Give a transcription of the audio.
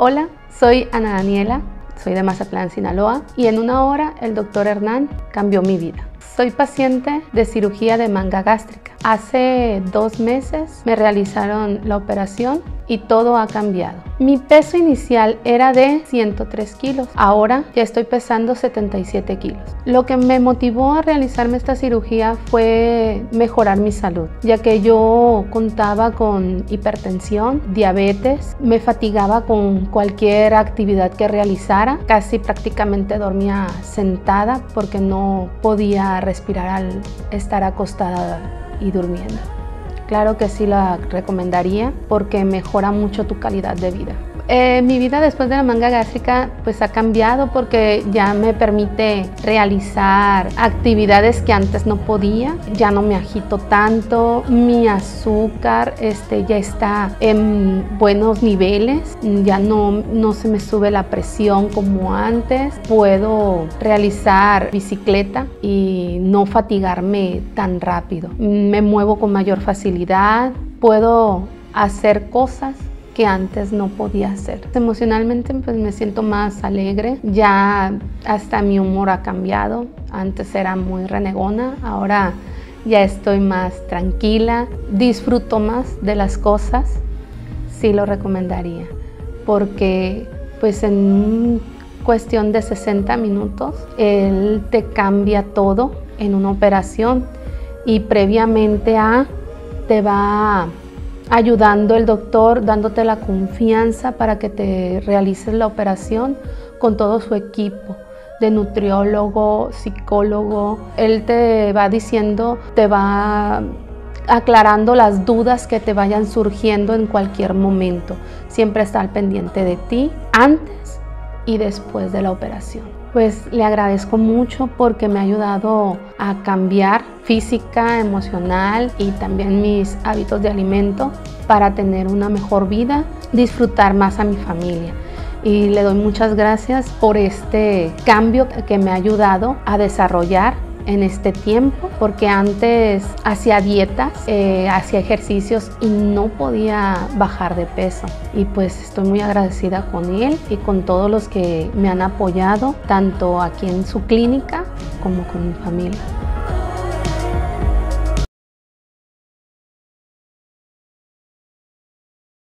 Hola, soy Ana Daniela, soy de Mazatlán, Sinaloa, y en una hora el Dr. Hernán cambió mi vida. Soy paciente de cirugía de manga gástrica. Hace 2 meses me realizaron la operación y todo ha cambiado. Mi peso inicial era de 103 kilos. Ahora ya estoy pesando 77 kilos. Lo que me motivó a realizarme esta cirugía fue mejorar mi salud, ya que yo contaba con hipertensión, diabetes, me fatigaba con cualquier actividad que realizara. Casi prácticamente dormía sentada porque no podía respirar al estar acostada y durmiendo. Claro que sí la recomendaría porque mejora mucho tu calidad de vida. Mi vida después de la manga gástrica pues ha cambiado porque ya me permite realizar actividades que antes no podía. Ya no me agito tanto, mi azúcar ya está en buenos niveles, ya no se me sube la presión como antes. Puedo realizar bicicleta y no fatigarme tan rápido. Me muevo con mayor facilidad, puedo hacer cosas que antes no podía hacer. Emocionalmente pues me siento más alegre, ya hasta mi humor ha cambiado. Antes era muy renegona, ahora ya estoy más tranquila, disfruto más de las cosas. Sí lo recomendaría porque pues en cuestión de 60 minutos él te cambia todo en una operación y previamente te va ayudando el doctor, dándote la confianza para que te realices la operación con todo su equipo de nutriólogo, psicólogo. Él te va diciendo, te va aclarando las dudas que te vayan surgiendo en cualquier momento. Siempre está al pendiente de ti, antes y después de la operación. Pues le agradezco mucho porque me ha ayudado a cambiar física, emocional y también mis hábitos de alimento para tener una mejor vida, disfrutar más a mi familia. Y le doy muchas gracias por este cambio que me ha ayudado a desarrollar en este tiempo, porque antes hacía dietas, hacía ejercicios y no podía bajar de peso. Y pues estoy muy agradecida con él y con todos los que me han apoyado, tanto aquí en su clínica como con mi familia.